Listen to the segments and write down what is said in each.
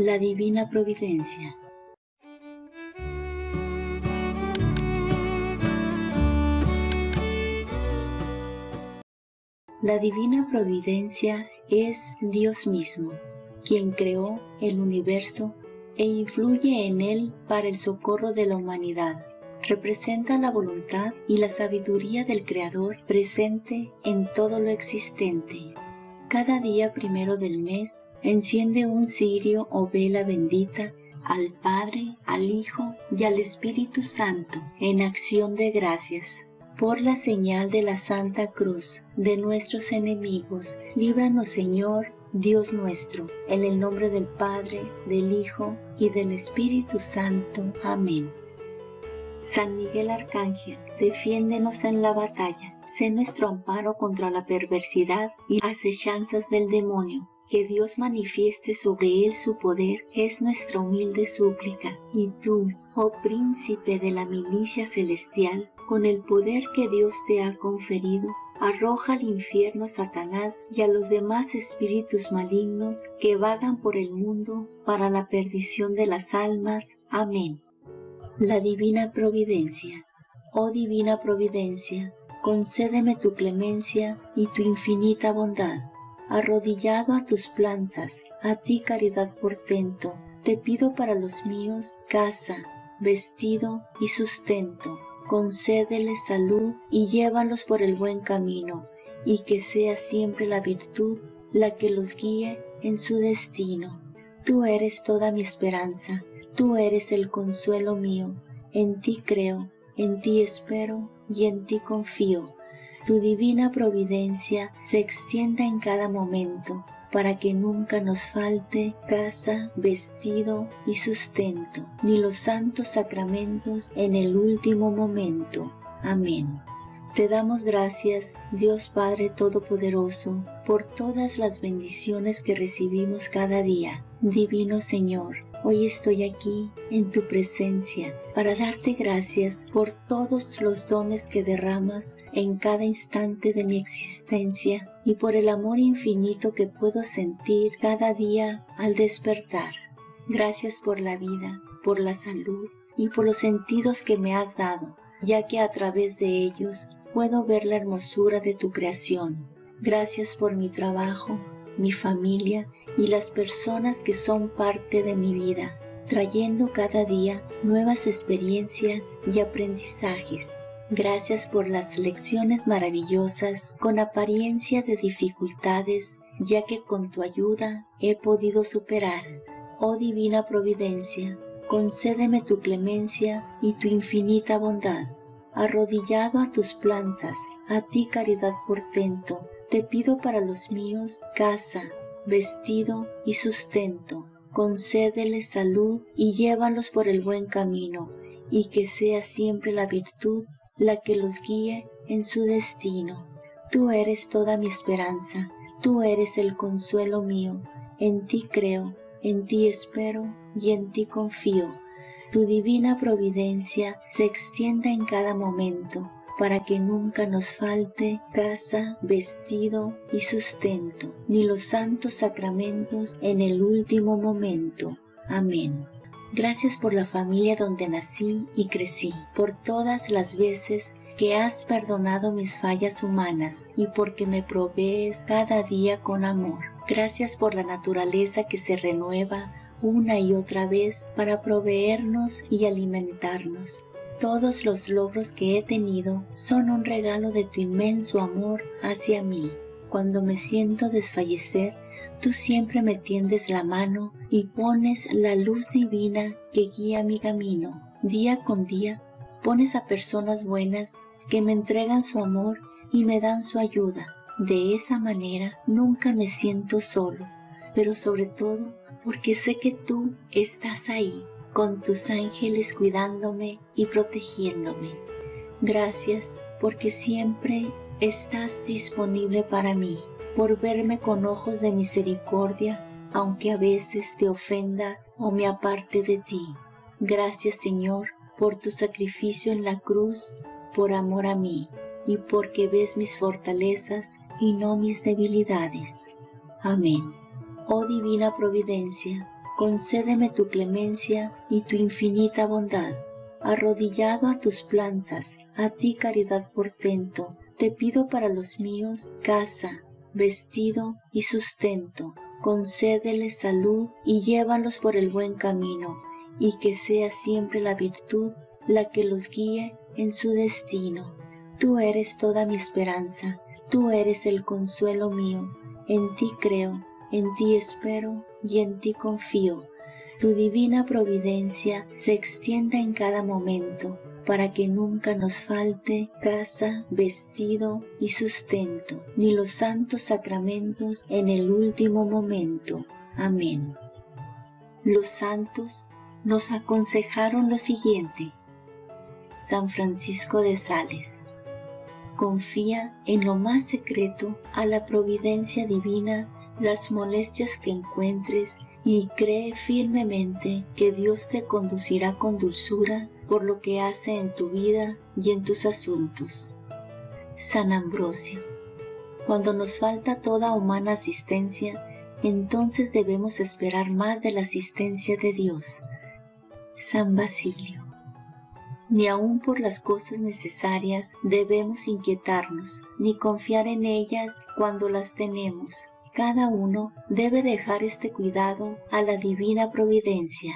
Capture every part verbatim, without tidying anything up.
La Divina Providencia. La Divina Providencia es Dios mismo, quien creó el universo e influye en él para el socorro de la humanidad. Representa la voluntad y la sabiduría del Creador presente en todo lo existente. Cada día primero del mes enciende un cirio o vela bendita al Padre, al Hijo y al Espíritu Santo en acción de gracias. Por la señal de la Santa Cruz de nuestros enemigos, líbranos, Señor Dios nuestro, en el nombre del Padre, del Hijo y del Espíritu Santo. Amén. San Miguel Arcángel, defiéndenos en la batalla, sé nuestro amparo contra la perversidad y asechanzas del demonio. Que Dios manifieste sobre él su poder es nuestra humilde súplica. Y tú, oh príncipe de la milicia celestial, con el poder que Dios te ha conferido, arroja al infierno a Satanás y a los demás espíritus malignos que vagan por el mundo para la perdición de las almas. Amén. La Divina Providencia. Oh Divina Providencia, concédeme tu clemencia y tu infinita bondad. Arrodillado a tus plantas, a ti caridad portento, te pido para los míos casa, vestido y sustento. Concédeles salud y llévalos por el buen camino, y que sea siempre la virtud la que los guíe en su destino. Tú eres toda mi esperanza. Tú eres el consuelo mío, en ti creo, en ti espero y en ti confío. Tu divina providencia se extienda en cada momento, para que nunca nos falte casa, vestido y sustento, ni los santos sacramentos en el último momento. Amén. Te damos gracias, Dios Padre Todopoderoso, por todas las bendiciones que recibimos cada día. Divino Señor, hoy estoy aquí en tu presencia para darte gracias por todos los dones que derramas en cada instante de mi existencia y por el amor infinito que puedo sentir cada día al despertar. Gracias por la vida, por la salud y por los sentidos que me has dado, ya que a través de ellos puedo ver la hermosura de tu creación. Gracias por mi trabajo, mi familia y las personas que son parte de mi vida, trayendo cada día nuevas experiencias y aprendizajes. Gracias por las lecciones maravillosas con apariencia de dificultades, ya que con tu ayuda he podido superar. Oh Divina Providencia, concédeme tu clemencia y tu infinita bondad. Arrodillado a tus plantas, a ti caridad portento, te pido para los míos casa, vestido y sustento. Concédeles salud y llévalos por el buen camino, y que sea siempre la virtud la que los guíe en su destino. Tú eres toda mi esperanza, tú eres el consuelo mío, en ti creo, en ti espero y en ti confío. Tu divina providencia se extienda en cada momento, para que nunca nos falte casa, vestido y sustento, ni los santos sacramentos en el último momento. Amén. Gracias por la familia donde nací y crecí, por todas las veces que has perdonado mis fallas humanas y porque me provees cada día con amor. Gracias por la naturaleza que se renueva una y otra vez para proveernos y alimentarnos. Todos los logros que he tenido son un regalo de tu inmenso amor hacia mí. Cuando me siento desfallecer, tú siempre me tiendes la mano y pones la luz divina que guía mi camino. Día con día pones a personas buenas que me entregan su amor y me dan su ayuda. De esa manera nunca me siento solo, pero sobre todo porque sé que tú estás ahí, con tus ángeles cuidándome y protegiéndome. Gracias porque siempre estás disponible para mí, por verme con ojos de misericordia, aunque a veces te ofenda o me aparte de ti. Gracias, Señor, por tu sacrificio en la cruz, por amor a mí, y porque ves mis fortalezas y no mis debilidades. Amén. Oh Divina Providencia, concédeme tu clemencia y tu infinita bondad. Arrodillado a tus plantas, a ti caridad portento, te pido para los míos casa, vestido y sustento. Concédeles salud y llévalos por el buen camino, y que sea siempre la virtud la que los guíe en su destino. Tú eres toda mi esperanza, tú eres el consuelo mío, en ti creo, en ti espero y en ti confío. Tu divina providencia se extienda en cada momento, para que nunca nos falte casa, vestido y sustento, ni los santos sacramentos en el último momento. Amén. Los santos nos aconsejaron lo siguiente. San Francisco de Sales: confía en lo más secreto a la providencia divina las molestias que encuentres y cree firmemente que Dios te conducirá con dulzura por lo que hace en tu vida y en tus asuntos. San Ambrosio: cuando nos falta toda humana asistencia, entonces debemos esperar más de la asistencia de Dios. San Basilio: ni aun por las cosas necesarias debemos inquietarnos, ni confiar en ellas cuando las tenemos. Cada uno debe dejar este cuidado a la divina providencia.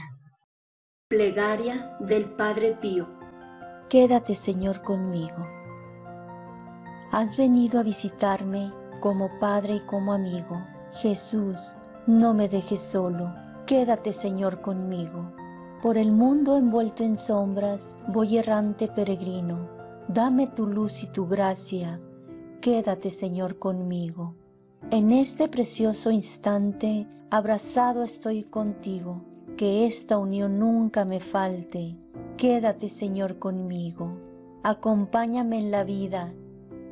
Plegaria del Padre Pío. Quédate, Señor, conmigo. Has venido a visitarme como Padre y como amigo. Jesús, no me dejes solo. Quédate, Señor, conmigo. Por el mundo envuelto en sombras, voy errante peregrino. Dame tu luz y tu gracia. Quédate, Señor, conmigo. En este precioso instante, abrazado estoy contigo. Que esta unión nunca me falte. Quédate, Señor, conmigo. Acompáñame en la vida.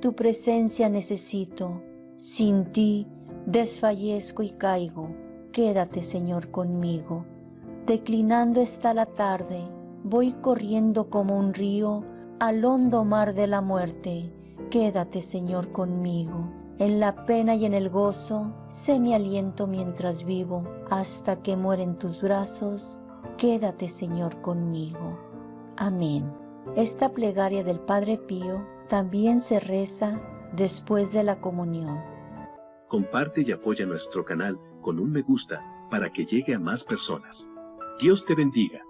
Tu presencia necesito. Sin ti desfallezco y caigo. Quédate, Señor, conmigo. Declinando está la tarde. Voy corriendo como un río al hondo mar de la muerte. Quédate, Señor, conmigo. En la pena y en el gozo, sé mi aliento mientras vivo, hasta que mueren tus brazos. Quédate, Señor, conmigo. Amén. Esta plegaria del Padre Pío también se reza después de la comunión. Comparte y apoya nuestro canal con un me gusta para que llegue a más personas. Dios te bendiga.